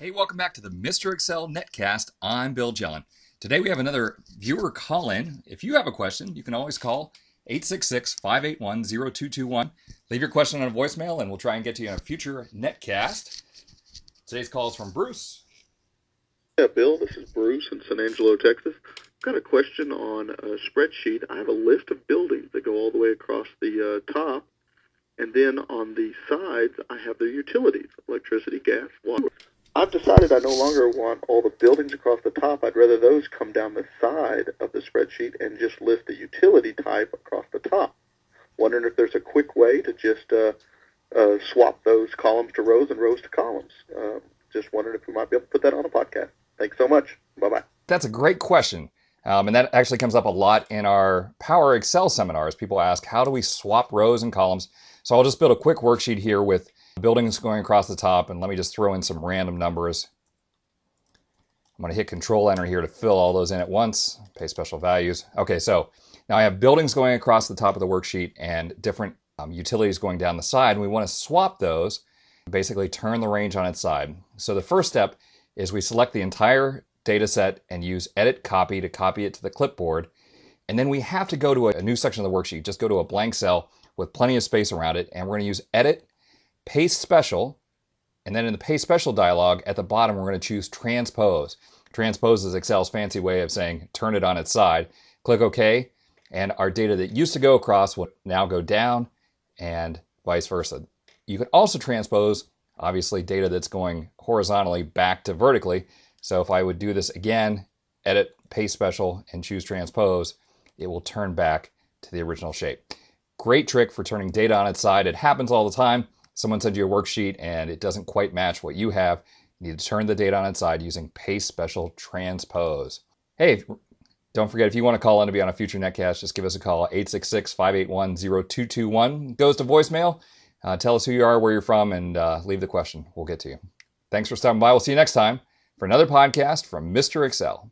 Hey, welcome back to the Mr. Excel Netcast. I'm Bill Jelen. Today we have another viewer call-in. If you have a question, you can always call 866-581-0221. Leave your question on a voicemail and we'll try and get to you on a future netcast. Today's call is from Bruce. Yeah, Bill, this is Bruce in San Angelo, Texas. I've got a question on a spreadsheet. I have a list of buildings that go all the way across the top, and then on the sides I have their utilities, electricity, gas, water. I've decided I no longer want all the buildings across the top. I'd rather those come down the side of the spreadsheet and just list the utility type across the top. Wondering if there's a quick way to just swap those columns to rows and rows to columns. Just wondering if we might be able to put that on a podcast. Thanks so much. Bye-bye. That's a great question. And that actually comes up a lot in our Power Excel seminars. People ask, how do we swap rows and columns? So I'll just build a quick worksheet here with buildings going across the top, and let me just throw in some random numbers. I'm going to hit Control Enter here to fill all those in at once. Paste special values. Okay, so now I have buildings going across the top of the worksheet and different utilities going down the side. And we want to swap those, basically turn the range on its side. So the first step is we select the entire data set and use Edit Copy to copy it to the clipboard. And then we have to go to a new section of the worksheet. Just go to a blank cell with plenty of space around it, and we're going to use Edit, Paste Special, and then in the Paste Special dialog at the bottom we're going to choose Transpose. Transpose is Excel's fancy way of saying turn it on its side. Click OK, and our data that used to go across will now go down, and vice versa. You can also transpose, obviously, data that's going horizontally back to vertically. So if I would do this again, Edit, Paste Special, and choose Transpose, it will turn back to the original shape. Great trick for turning data on its side. It happens all the time. Someone sends you a worksheet and it doesn't quite match what you have. You need to turn the data on its side using Paste Special Transpose. Hey, don't forget, if you want to call in to be on a future netcast, just give us a call, 866-581-0221. Goes to voicemail. Tell us who you are, where you're from, and leave the question. We'll get to you. Thanks for stopping by. We'll see you next time for another podcast from Mr. Excel.